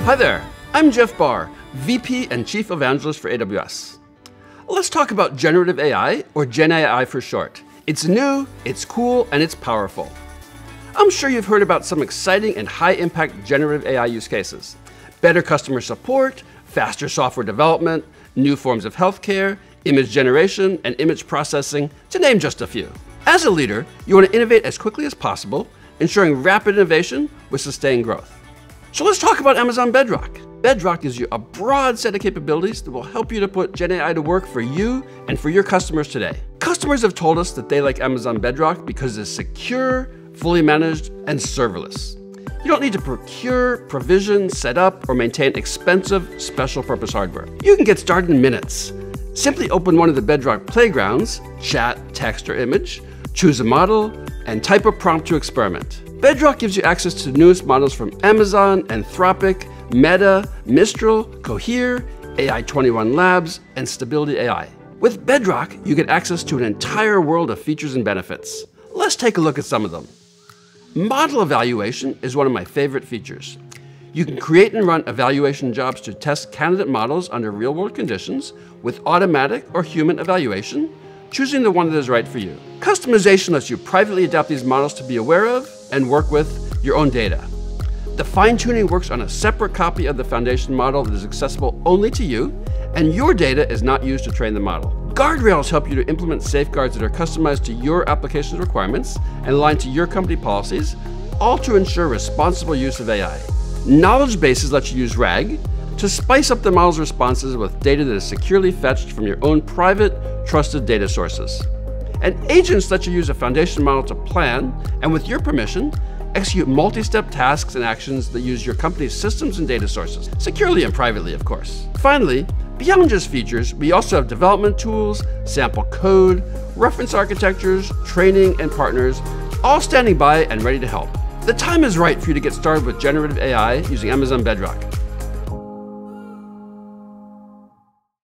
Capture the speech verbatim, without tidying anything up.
Hi there, I'm Jeff Barr, V P and Chief Evangelist for A W S. Let's talk about generative A I, or Gen A I for short. It's new, it's cool, and it's powerful. I'm sure you've heard about some exciting and high-impact generative A I use cases. Better customer support, faster software development, new forms of healthcare, image generation, and image processing, to name just a few. As a leader, you want to innovate as quickly as possible, ensuring rapid innovation with sustained growth. So let's talk about Amazon Bedrock. Bedrock gives you a broad set of capabilities that will help you to put Gen A I to work for you and for your customers today. Customers have told us that they like Amazon Bedrock because it's secure, fully managed, and serverless. You don't need to procure, provision, set up, or maintain expensive special purpose hardware. You can get started in minutes. Simply open one of the Bedrock playgrounds, chat, text, or image, choose a model, and type a prompt to experiment. Bedrock gives you access to the newest models from Amazon, Anthropic, Meta, Mistral, Cohere, A I twenty-one Labs, and Stability A I. With Bedrock, you get access to an entire world of features and benefits. Let's take a look at some of them. Model evaluation is one of my favorite features. You can create and run evaluation jobs to test candidate models under real-world conditions with automatic or human evaluation, choosing the one that is right for you. Customization lets you privately adapt these models to be aware of and work with your own data. The fine-tuning works on a separate copy of the foundation model that is accessible only to you, and your data is not used to train the model. Guardrails help you to implement safeguards that are customized to your application's requirements and aligned to your company policies, all to ensure responsible use of A I. Knowledge bases let you use RAG to spice up the model's responses with data that is securely fetched from your own private, trusted data sources. And agents let you use a foundation model to plan, and with your permission, execute multi-step tasks and actions that use your company's systems and data sources, securely and privately, of course. Finally, beyond just features, we also have development tools, sample code, reference architectures, training, and partners, all standing by and ready to help. The time is right for you to get started with generative A I using Amazon Bedrock.